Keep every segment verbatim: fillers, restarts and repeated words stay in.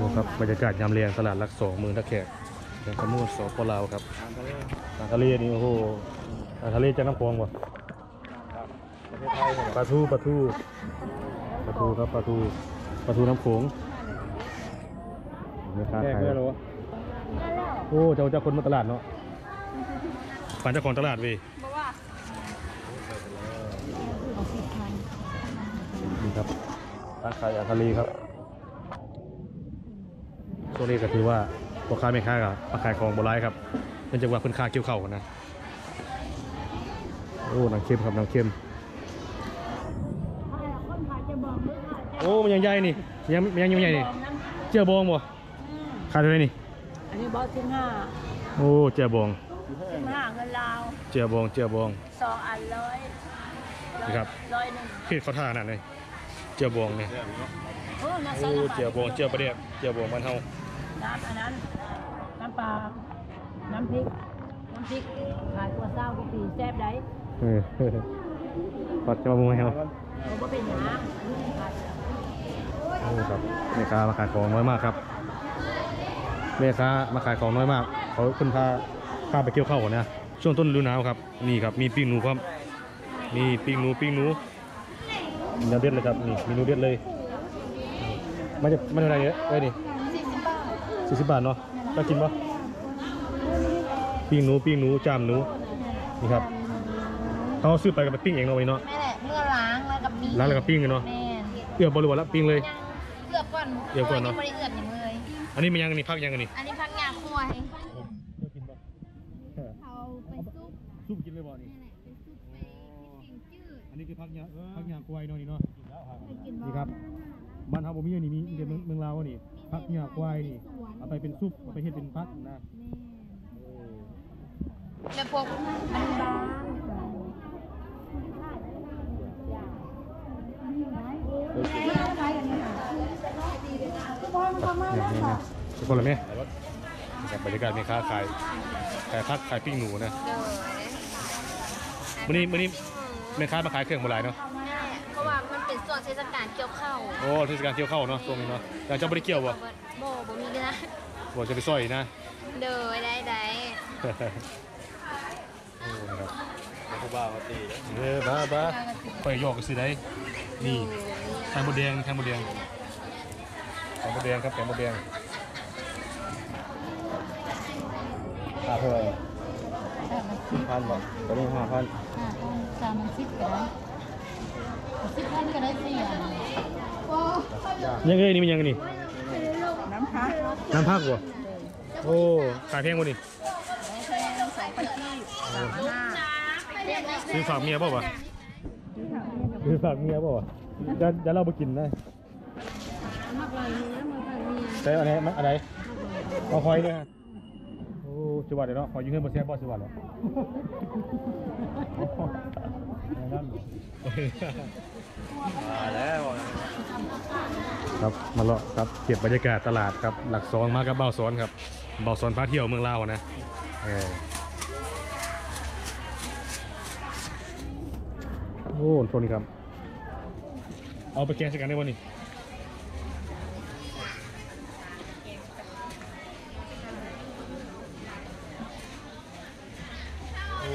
ดูครับบรรยากาศยามเรียงตลาดหลักสองเมืองท่าแขกแขกขมูลสปลาวครับทางทะเลนี่โอ้โหทางทะเลจะน้ำพองวะปลาทูปลาทูปลาทูครับปลาทูปลาทูน้ำโขงไม่กล้าขายโอ้เจ้าเจ้าคนมาตลาดเนาะปันเจ้าของตลาดวีนี่ครับร้านขายอาหารทะเลครับช่วงนี้ก็คือว่าพ่อค้าแม่ค้ากับมาขายของโบราณครับเป็นจังหวะพื้นค่าเกี่ยวเข่ากันนะโอ้หนังเค็มครับหนังเค็มโอ้มันยังใหญ่นี่ยังยังยังใหญ่นี่เจียบองบ่ขายเท่าไหร่นี่อันนี้บอสชิ้นห้าโอ้เจียบองชิ้นห้าเงินลาวเจียบองเจียบองสองอันร้อยนะครับร้อยหนึ่งพี่เขาท่านั่นเลยเจียบองเนี่ยโอ้เจียบองเจียบประเดี๋ยวเจียบองมันเท่าน้ำอันนั้นน้ำปลาน้ำพริกน้ำพริกขายตัวเศร้าก็ปีแซ่บได้ปัดเจียบองเหรอก็เป็นน้ำครับแม่ค้ามาขายของน้อยมากครับแม่ค้ามาขายของน้อยมากเขาคุณพาพาไปเกี่ยวข้าวก่อนนะช่วงต้นฤดูหนาวครับนี่ครับมีปิ้งหนูครับนี่ปิ้งหนูปิ้งหนูเนื้อเด็ดเลยครับนี่มีหนูเด็ดเลยมันจะมันอะไรเยอะได้ดิสี่สิบบาทสี่สิบบาทเนาะน่ากินปะปิ้งหนูปิ้งหนูจามหนูนี่ครับเขาซื้อไปกับปิ้งเองเอาไว้เนาะไม่แหละเมื่อล้างแล้วกับปิ้งล้างแล้วกับปิ้งเนาะเอื้อบริวารละปิ้งเลยเดี๋ยวก่อนเนาะอันนี้มันยังนี่พักยังกันนี่อันนี้พักยาคั่วให้เขาไปซุปซุปกินเลยบ่นี่อันนี้คือพักยาพักยาคั่วเนาะนี่เนาะนี่ครับบ้านเฮาบ่มีนี่มีแต่เมืองลาวนี่พักยาคั่วนี่เอาไปเป็นซุปเอาไปเฮ็ดเป็นพักนะแล้วพวกมันบางทุกคนเลยไหมบรรยากาศมีค้าขายขายพักขายปิ้งหนูนะวันนี้วันนี้แม่ค้ามาขายเครื่องโบราณเนาะเพราะว่ามันเป็นส่วนเทศกาลเกี่ยวข้าวโอ้เทศกาลเกี่ยวข้าวเนาะช่วงนี้เนาะแต่เจ้าไม่ได้เกี่ยววะโบโบมีนะโบจะไปซอยนะเด้อได้ได้โอ้นะครับผู้บ่าวตีเด้อบ้าบ้าไปหยอกกันสิได้นี่ไข่มดแดงไข่มดแดงไข่มดแดงครับไข่มดแดงห้าพันสิบพันบอกตอนนี้ห้าพันสามพันสิบก็ได้สิบพันก็ได้สี่อ่ะยังไงนี่มันยังไงนี่น้ำพักน้ำพักวะโอ้ขายแพงกว่านี่ซื้อฝากเมียเปล่าวะซื้อฝากเมียเปล่าวะจะจะเล่าไปกินได้ใช่อะไรอะไรเอาหอยด้วยโอ้จังหวัดเดี๋ยวเนาะขอยืมเงินมาเสียบอสจังหวัดเหรอมาแล้วครับมาเลาะครับเก็บบรรยากาศตลาดครับหลักสองมากับเบาสอนครับเบาสอนพาเที่ยวเมืองลาวนะโอ้โหนี่ครับเอาไปแกงใส่กันได้บ่นี่โอ้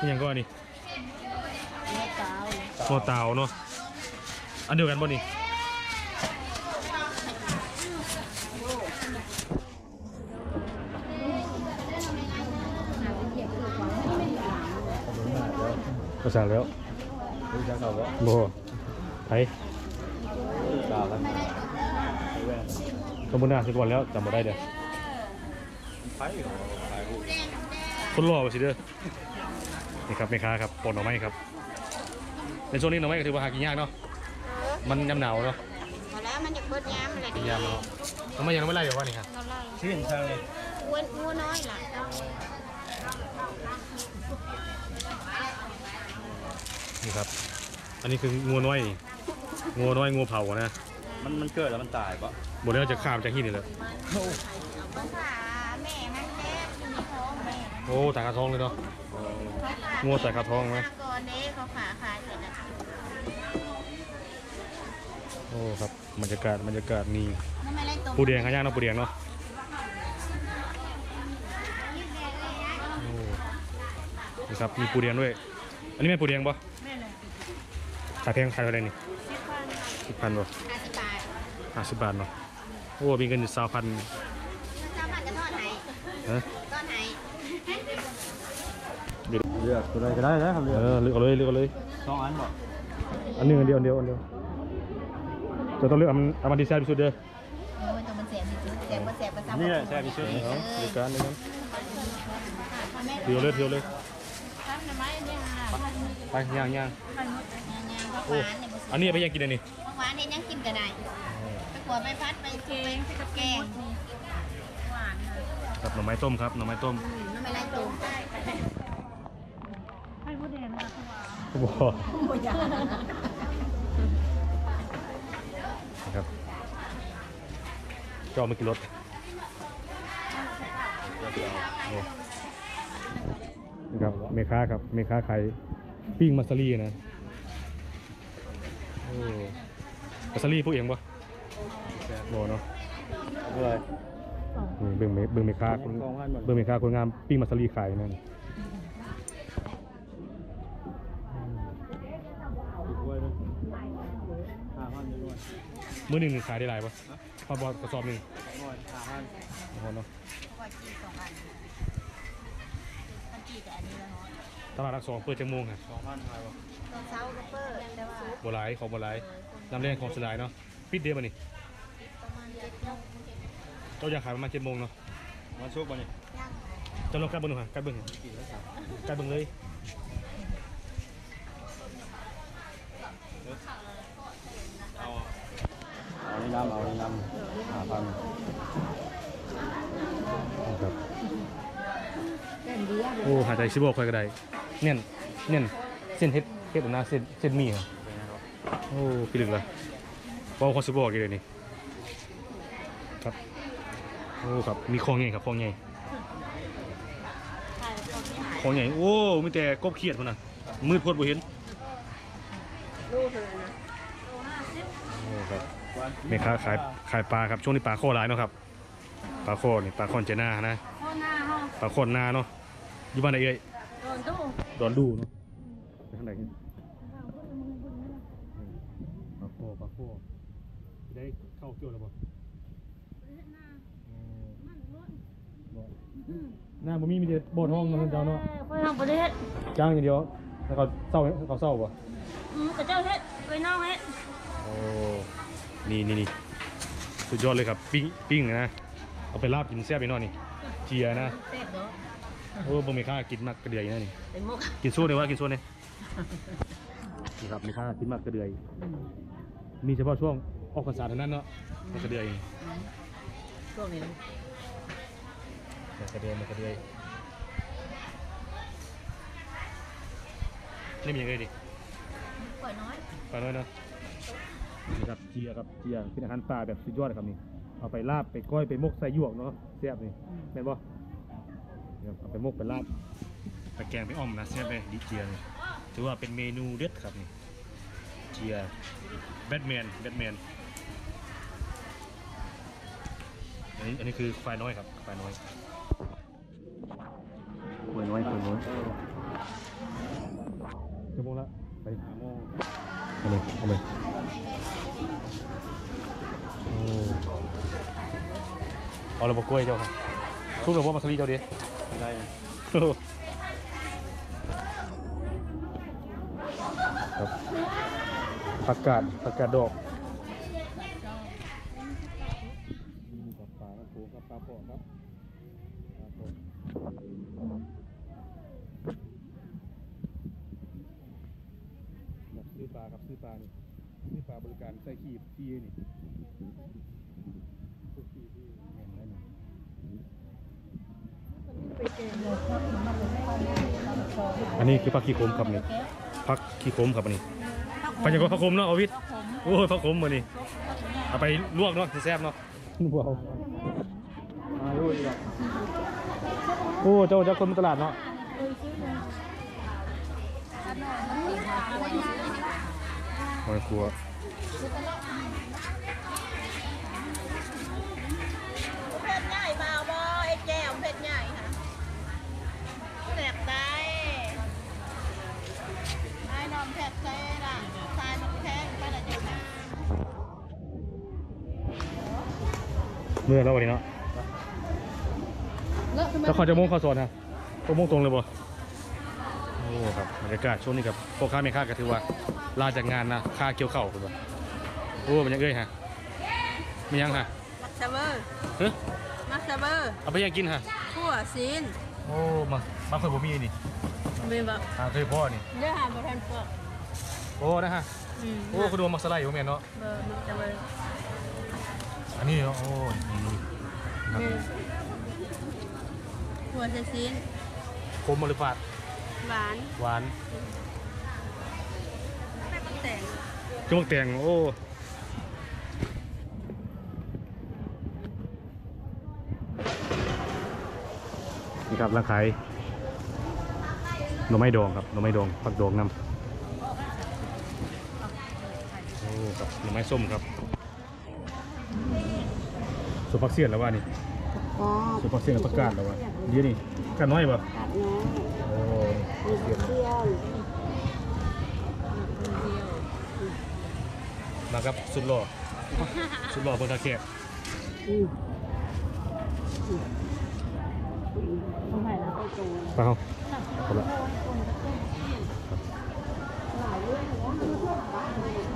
นี่ยังก้อนนี่โคเตาเนาะอันเดียวกันบ่นี่ก็สั่งแล้วโบไทยสมุนนาสิก่อนแล้วจำมาได้เดี๋ยวคนรอไปสิเด้อนี่ครับแม่ค้าครับปนหน่อไม้ครับในช่วงนี้หน่อไม้ก็ถือว่าหากินยากเนาะมันยำหนาวเนาะพอแล้วมันจะเบิดยำอะไรยำเนาะทำไมยังไม่ไล่เดี๋ยวว่านี่ครับชื่นชาเลยวัววัวน้อยล่ะนี่ครับอันนี้คืองัวน้อยงัวน้อยงัวเผานะมันมันเกิดแล้วมันตายปะบนนี้เราจะข้ามจากที่นี่เลยโอ้สายขาท้องเลยเนาะงัวสายขาท้องไหมโอ้ อ้ครับบรรยากาศบรรยากาศนี่ปูเดียงข้าวย่างเนาะปูเดียงเนาะนี่ครับมีปูเดียงด้วยอันนี้แม่ปูเดียงปะขายแพงขายอะไรนี่สิบพันปะห้าสิบบาทเนาะโอ้มีเงินอยู่สามพันสามพันจะทอดไหนฮะทอดไหนเลือกตัวใดก็ได้นะครับเลือกเลือกเลยเลือกเลยสองอันบ่อันหนึ่งอันเดียวอันเดียวอันเดียวจะต้องเลือกอันอันมันดีแซ่บที่สุดเด้อมันแซ่บที่สุดแซ่บมันแซ่บประจำนี่แหละแซ่บที่สุดเนาะเลือกกันเลยครับเที่ยวเลยเที่ยวเลยไปย่างย่างอันนี้ไปย่างกินอะไรนี่หวานเนี่ยย่างกินก็ได้ไปขวดไปพัดไปเกงไปกับแกงหวานกับหน่อไม้ต้มครับหน่อไม้ต้มหน่อไม้ต้มให้ผู้เด่นนะผู้บ่าวครับจอมากินรถครับเมค้าครับเมค้าขายปิ้งมัสลีนะมัสลีผู้เองปะโบเนาะเบื้องเมเบื้องเมค้าเบื้องเมค้าคนงามปิ้งมัสลีขายนั่นมือหนึ่งขายได้หลายปะพอบอลกระสอบหนึ่งโบเนาะตลาดรักสองเปิดจังมงค่ะสองพันไทยวะตอนเช้าก็เปิดแต่ว่าโบราณของโบราณน้ำเลี้ยงของสลายเนาะปิดเดียวมันนี่ประมาณเจ็ดโมงเจ้าอยากขายประมาณเจ็ดโมงเนาะมาชุบมันนี่จะลงใกล้บึงหรือฮะใกล้บึงใกล้บึงเลยเอาเอาในน้ำเอาในน้ำหาพันโอ้หายใจชิบกใครก็ได้เนียนเนียนเส้นเฮ็ดเฮ็ดหน้าเส้นเส้นมีครับโอ้พี่ลึกละบอลคอนซิบอลกี่เลยนี่ครับโอ้ครับมีคลองใหญ่ครับคลองใหญ่คลองใหญ่โอ้มีแต่กบเขียดคนน่ะมืดพดบ่เห็นโอ้ครับแม่ค้าขายขายปลาครับช่วงนี้ปลาโคหลายเนาะครับปลาโคนี่ปลาโคเจน่านะปลาโคหน้าเนาะอยู่บ้านไหนเอ่ยดอนดูเนาะไปทางไหนกันปลาโคปลาโคได้เข้าเกี่ยวแล้วบ่หน้าบ่มีมีแต่บ่อทองนะเจ้าเนาะทางประเทศจ้างอย่างเดียวแล้วเขาเศร้าเขาเศร้าบ่แต่เจ้าเฮ็ดไปน้องเฮ็ดโอ้นี่นี่นี่สุดยอดเลยครับปิ้งปิ้งนะเอาไปลาบกินแซ่บไปนอนนี่เจียนะโอ้บ่มีค่ากินมากกระเดื่อยนะนี่กินโซ่เนี่ยวะกินโซ่เนี่ยนี่ครับมีค่ากินมากกระเดื่อยมีเฉพาะช่วงออกพรรษาเท่านั้นเนาะมากระเดื่อยช่วงนี้มากระเดื่อยมากระเดื่อยนี่มีอย่างไรดิปล่อยน้อยปล่อยน้อยเนาะนี่ครับเจียครับเจียเป็นอาหารปลาแบบสุดยอดครับนี่เอาไปลาบไปก้อยไปมกใส่หยวกเนาะแซ่บนี่แม่นบ่เอาไปมกไปลาบไปแกงไปอ้อมนะแซ่บเลยดิเจียนี่ถือว่าเป็นเมนูเด็ดครับนี่เจียแบทแมนแบทแมนอันนี้อันนี้คือควายน้อยครับควายน้อยควายน้อยควายน้อยจะโมงละไปหาโมงเอาเลยเอาเลยเอาเราบอกกล้วยเจ้าค่ะทุกเราบอกมาสลีเจ้าดิได้ครับผักกาดผักกาดดอกกับปลากับปูกับปลาปอครับปลาปอซื้อปลากับซื้อปลานี่ซื้อปลาบริการใส่ขีบขี้นี่อันนี้คือผักขี้ขมครับนี่ผักขี้ขมครับอันนี้ไปอย่างก็ผักขมเนาะอวิทย์โอ้ยผักขมมานี่เอาไปลวกเนาะแซ่บเนาะโอ้เจ้าเจ้าคนตลาดเนาะหอยครัว เพชรใหญ่บ่าวบ่ไอ้แก้วเพชรใหญ่ค่ะแหลกตายไอ้นอนแผลเซ่ล่ะตายมันแทงไปละเจ้าหน้าเมื่อแล้ววันนี้เนาะแล้วเขาจะมุ่งข้อสอนฮะก็มุ่งตรงเลยบ่โอ้ครับบรรยากาศช่วงนี้ครับพ่อค้าแม่ค้าก็ถือว่าลาจากงานนะค่าเกี่ยวเข่าคุณบ่โอ้มันยังเอ้ยฮะมันยังฮะมักซาเบอร์เฮ้ยมักซาเบอร์เอาไปยังกินฮะขั่วซีนโอ้มามาเคยบ่มีนี่มีบ่หาเคยพ่อนี่เด้อหาบ่ทันพ่อโอ้นะฮะโอ้คุณดูมักสไลด์ผมเห็นเนาะเบอร์มักซาเบอร์อันนี้เนาะโอ้ขั่วซีนขมหรือฝาดหวานหวานจมูกแตงโอ้นี่ครับร้านขายหน่อไม้ดองครับหน่อไม้ดองผักดองน้ำโอ้ครับหน่อไม้ส้มครับสุพักเสียนแล้วว่านี่สุพักเสียนประกาศแล้วว่าเดี๋ยวนี่กาดน้อยป่ะเที่ยวมาครับสุดหล่อสุดหล่อเปิดตะเกียบไปเอาไปละ